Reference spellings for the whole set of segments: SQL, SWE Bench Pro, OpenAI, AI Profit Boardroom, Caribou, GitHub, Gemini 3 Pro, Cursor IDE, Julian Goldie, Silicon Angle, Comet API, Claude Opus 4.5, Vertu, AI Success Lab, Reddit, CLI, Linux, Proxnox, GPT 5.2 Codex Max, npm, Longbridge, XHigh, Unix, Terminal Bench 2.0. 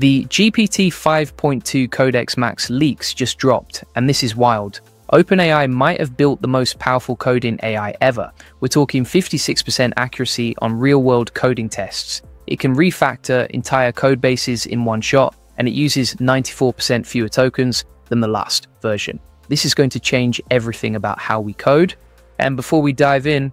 The GPT 5.2 Codex Max leaks just dropped, and this is wild. OpenAI might have built the most powerful code in AI ever. We're talking 56% accuracy on real-world coding tests. It can refactor entire code bases in one shot, and it uses 94% fewer tokens than the last version. This is going to change everything about how we code. And before we dive in,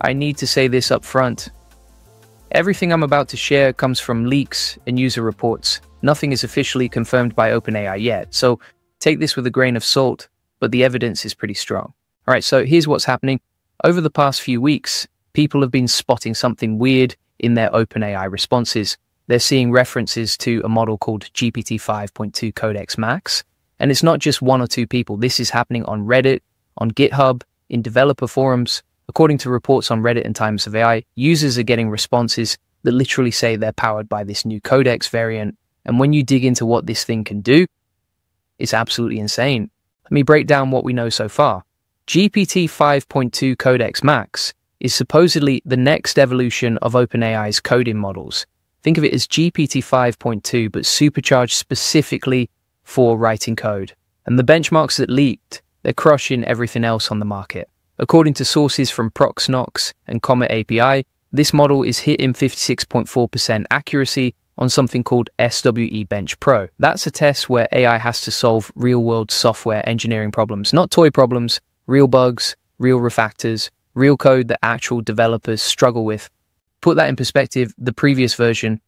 I need to say this up front. Everything I'm about to share comes from leaks and user reports. Nothing is officially confirmed by OpenAI yet, so take this with a grain of salt, but the evidence is pretty strong. All right, so here's what's happening. Over the past few weeks, people have been spotting something weird in their OpenAI responses. They're seeing references to a model called GPT 5.2 Codex Max, and it's not just one or two people. This is happening on Reddit, on GitHub, in developer forums. According to reports on Reddit and Times of AI, users are getting responses that literally say they're powered by this new Codex variant. And when you dig into what this thing can do, it's absolutely insane. Let me break down what we know so far. GPT 5.2 Codex Max is supposedly the next evolution of OpenAI's coding models. Think of it as GPT 5.2, but supercharged specifically for writing code. And the benchmarks that leaked, they're crushing everything else on the market. According to sources from Proxnox and Comet API, this model is hitting 56.4% accuracy on something called SWE Bench Pro. That's a test where AI has to solve real-world software engineering problems, not toy problems, real bugs, real refactors, real code that actual developers struggle with. Put that in perspective, the previous version,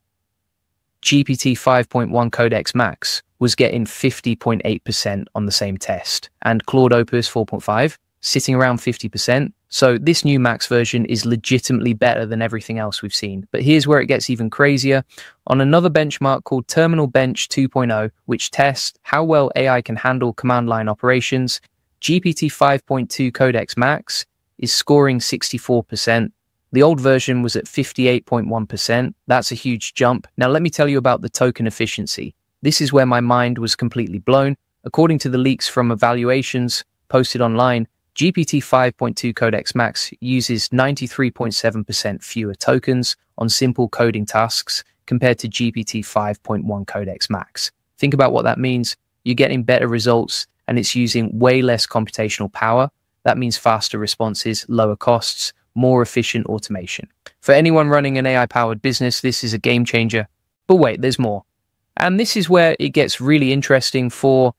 GPT 5.1 Codex Max, was getting 50.8% on the same test, and Claude Opus 4.5, sitting around 50%. So this new Max version is legitimately better than everything else we've seen. But here's where it gets even crazier. On another benchmark called Terminal Bench 2.0, which tests how well AI can handle command line operations, GPT 5.2 Codex Max is scoring 64%. The old version was at 58.1%. That's a huge jump. Now let me tell you about the token efficiency. This is where my mind was completely blown. According to the leaks from evaluations posted online, GPT 5.2 Codex Max uses 93.7% fewer tokens on simple coding tasks compared to GPT 5.1 Codex Max. Think about what that means. You're getting better results, and it's using way less computational power. That means faster responses, lower costs, more efficient automation. For anyone running an AI-powered business, this is a game changer. But wait, there's more. And this is where it gets really interesting for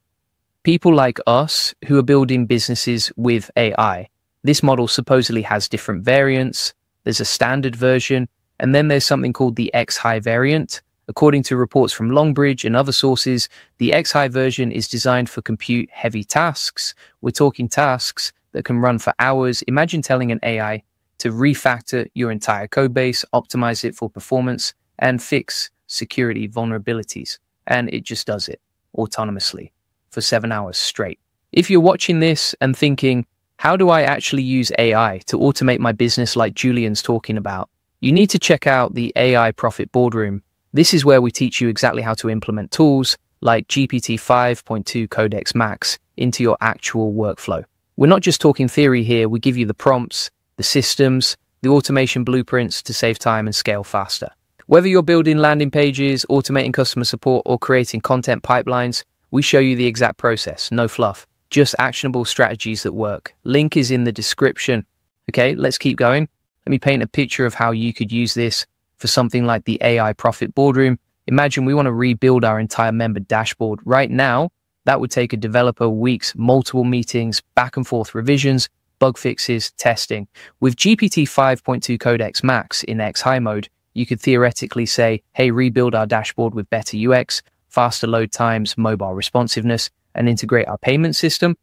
people like us who are building businesses with AI. This model supposedly has different variants. There's a standard version, and then there's something called the X-High variant. According to reports from Longbridge and other sources, the X-High version is designed for compute-heavy tasks. We're talking tasks that can run for hours. Imagine telling an AI to refactor your entire codebase, optimize it for performance, and fix security vulnerabilities. And it just does it autonomously for 7 hours straight. If you're watching this and thinking, how do I actually use AI to automate my business like Julian's talking about? You need to check out the AI Profit Boardroom. This is where we teach you exactly how to implement tools like GPT 5.2 Codex Max into your actual workflow. We're not just talking theory here, we give you the prompts, the systems, the automation blueprints to save time and scale faster. Whether you're building landing pages, automating customer support, or creating content pipelines, we show you the exact process, no fluff, just actionable strategies that work. Link is in the description. Okay, let's keep going. Let me paint a picture of how you could use this for something like the AI Profit Boardroom. Imagine we want to rebuild our entire member dashboard right now. That would take a developer weeks, multiple meetings, back and forth revisions, bug fixes, testing. With GPT 5.2 Codex Max in X-High mode, you could theoretically say, hey, rebuild our dashboard with better UX, faster load times, mobile responsiveness, and integrate our payment system,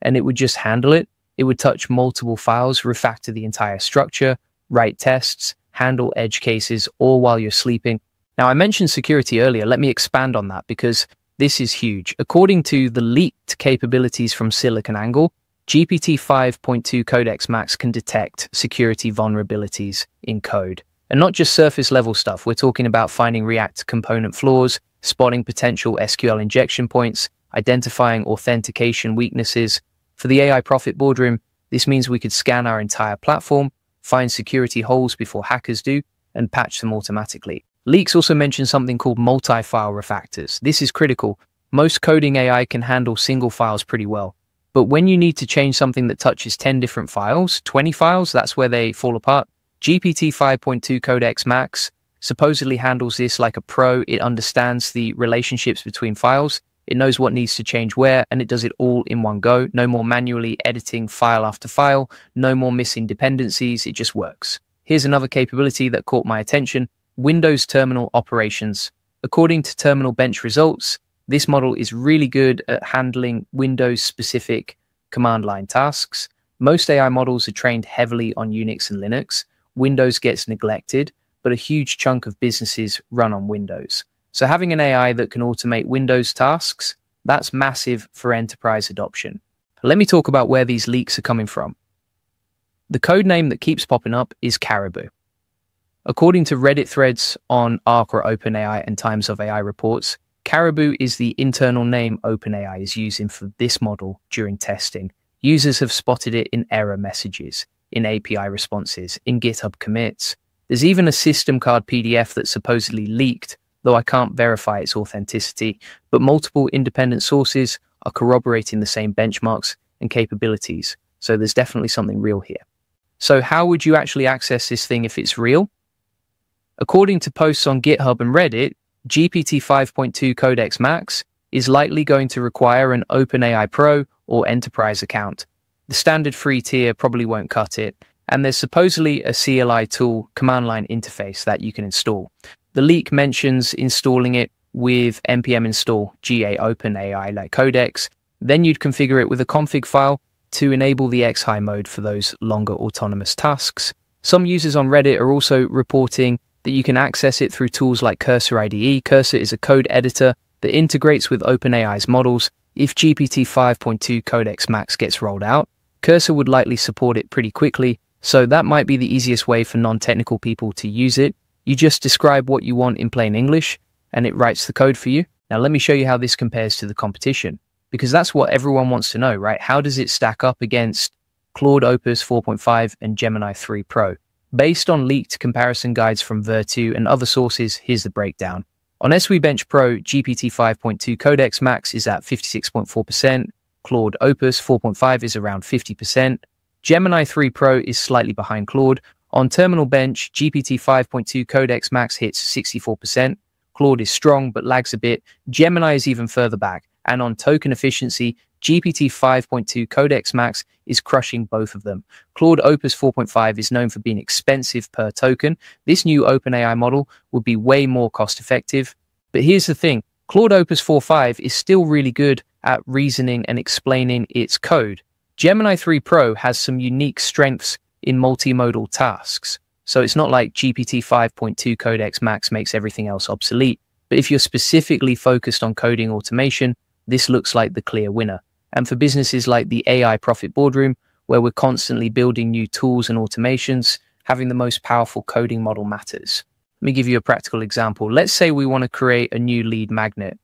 and it would just handle it. It would touch multiple files, refactor the entire structure, write tests, handle edge cases, all while you're sleeping. Now, I mentioned security earlier. Let me expand on that because this is huge. According to the leaked capabilities from Silicon Angle, GPT 5.2 Codex Max can detect security vulnerabilities in code. And not just surface-level stuff. We're talking about finding React component flaws, spotting potential SQL injection points, identifying authentication weaknesses. For the AI Profit Boardroom, this means we could scan our entire platform, find security holes before hackers do, and patch them automatically. Leaks also mention something called multi-file refactors. This is critical. Most coding AI can handle single files pretty well. But when you need to change something that touches 10 different files, 20 files, that's where they fall apart. GPT 5.2 Codex Max supposedly handles this like a pro. It understands the relationships between files. It knows what needs to change where, and it does it all in one go. No more manually editing file after file. No more missing dependencies. It just works. Here's another capability that caught my attention: Windows terminal operations. According to Terminal Bench results, this model is really good at handling Windows-specific command line tasks. Most AI models are trained heavily on Unix and Linux. Windows gets neglected, but a huge chunk of businesses run on Windows. So having an AI that can automate Windows tasks, that's massive for enterprise adoption. Let me talk about where these leaks are coming from. The code name that keeps popping up is Caribou. According to Reddit threads on Arc or OpenAI and Times of AI reports, Caribou is the internal name OpenAI is using for this model during testing. Users have spotted it in error messages, in API responses, in GitHub commits. There's even a system card PDF that supposedly leaked, though I can't verify its authenticity, but multiple independent sources are corroborating the same benchmarks and capabilities, so there's definitely something real here. So how would you actually access this thing if it's real? According to posts on GitHub and Reddit, GPT 5.2 Codex Max is likely going to require an OpenAI Pro or Enterprise account. The standard free tier probably won't cut it, and there's supposedly a CLI tool, command line interface, that you can install. The leak mentions installing it with npm install ga OpenAI like Codex. Then you'd configure it with a config file to enable the xHigh mode for those longer autonomous tasks. Some users on Reddit are also reporting that you can access it through tools like Cursor IDE. Cursor is a code editor that integrates with OpenAI's models. If GPT 5.2 Codex Max gets rolled out, Cursor would likely support it pretty quickly, so that might be the easiest way for non-technical people to use it. You just describe what you want in plain English, and it writes the code for you. Now let me show you how this compares to the competition, because that's what everyone wants to know, right? How does it stack up against Claude Opus 4.5 and Gemini 3 Pro? Based on leaked comparison guides from Vertu and other sources, here's the breakdown. On SWE Bench Pro, GPT 5.2 Codex Max is at 56.4%, Claude Opus 4.5 is around 50%, Gemini 3 Pro is slightly behind Claude. On Terminal Bench, GPT 5.2 Codex Max hits 64%, Claude is strong but lags a bit, Gemini is even further back, and on token efficiency, GPT 5.2 Codex Max is crushing both of them. Claude Opus 4.5 is known for being expensive per token. This new OpenAI model would be way more cost-effective. But here's the thing, Claude Opus 4.5 is still really good at reasoning and explaining its code. Gemini 3 Pro has some unique strengths in multimodal tasks, so it's not like GPT 5.2 Codex Max makes everything else obsolete. But if you're specifically focused on coding automation, this looks like the clear winner. And for businesses like the AI Profit Boardroom, where we're constantly building new tools and automations, having the most powerful coding model matters. Let me give you a practical example. Let's say we want to create a new lead magnet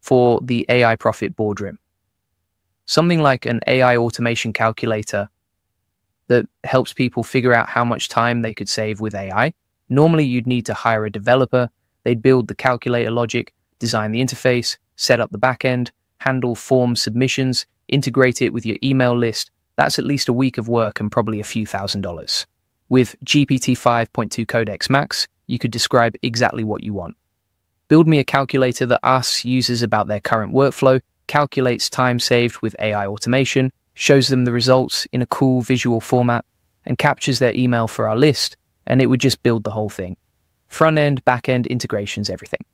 for the AI Profit Boardroom. Something like an AI automation calculator that helps people figure out how much time they could save with AI. Normally, you'd need to hire a developer. They'd build the calculator logic, design the interface, set up the backend, handle form submissions, integrate it with your email list. That's at least a week of work and probably a few $1,000s. With GPT 5.2 Codex Max, you could describe exactly what you want. Build me a calculator that asks users about their current workflow, calculates time saved with AI automation, shows them the results in a cool visual format, and captures their email for our list, and it would just build the whole thing. Front-end, back-end, integrations, everything.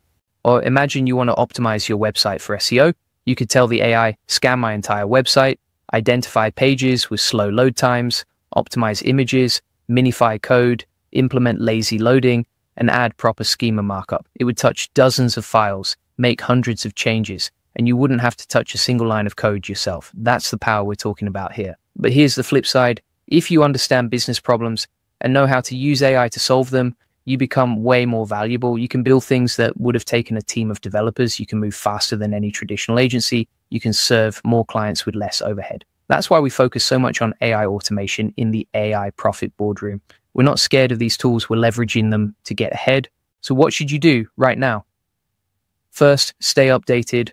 Or imagine you want to optimize your website for SEO. You could tell the AI, scan my entire website, identify pages with slow load times, optimize images, minify code, implement lazy loading, and add proper schema markup. It would touch dozens of files, make hundreds of changes, and you wouldn't have to touch a single line of code yourself. That's the power we're talking about here. But here's the flip side. If you understand business problems and know how to use AI to solve them, you become way more valuable. You can build things that would have taken a team of developers. You can move faster than any traditional agency. You can serve more clients with less overhead. That's why we focus so much on AI automation in the AI Profit Boardroom. We're not scared of these tools. We're leveraging them to get ahead. So what should you do right now? First, stay updated.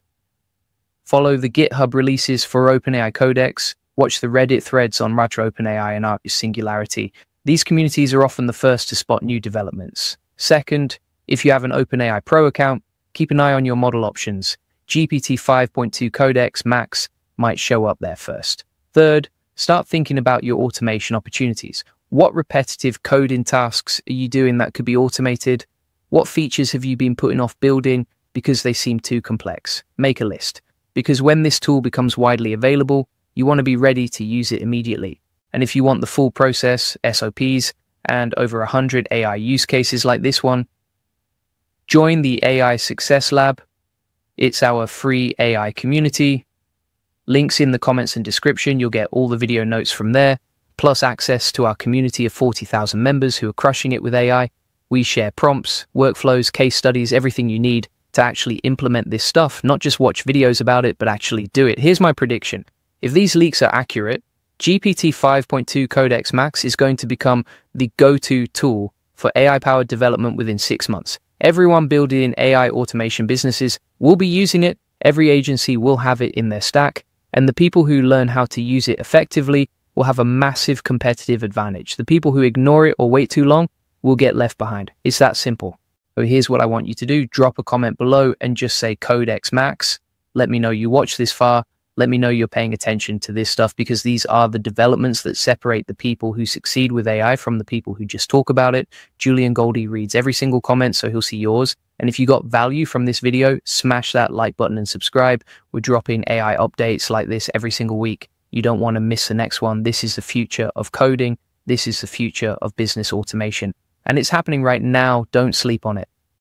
Follow the GitHub releases for OpenAI Codex. Watch the Reddit threads on Matter OpenAI and Arctic Singularity. These communities are often the first to spot new developments. Second, if you have an OpenAI Pro account, keep an eye on your model options. GPT 5.2 Codex Max might show up there first. Third, start thinking about your automation opportunities. What repetitive coding tasks are you doing that could be automated? What features have you been putting off building because they seem too complex? Make a list, because when this tool becomes widely available, you want to be ready to use it immediately. And if you want the full process, SOPs, and over 100 AI use cases like this one, join the AI Success Lab. It's our free AI community. Links in the comments and description, you'll get all the video notes from there, plus access to our community of 40,000 members who are crushing it with AI. We share prompts, workflows, case studies, everything you need to actually implement this stuff, not just watch videos about it, but actually do it. Here's my prediction. If these leaks are accurate, GPT 5.2 Codex Max is going to become the go-to tool for AI-powered development within 6 months. Everyone building AI automation businesses will be using it, every agency will have it in their stack, and the people who learn how to use it effectively will have a massive competitive advantage. The people who ignore it or wait too long will get left behind. It's that simple. So here's what I want you to do. Drop a comment below and just say Codex Max. Let me know you watched this far. Let me know you're paying attention to this stuff, because these are the developments that separate the people who succeed with AI from the people who just talk about it. Julian Goldie reads every single comment, so he'll see yours. And if you got value from this video, smash that like button and subscribe. We're dropping AI updates like this every single week. You don't want to miss the next one. This is the future of coding. This is the future of business automation. And it's happening right now. Don't sleep on it.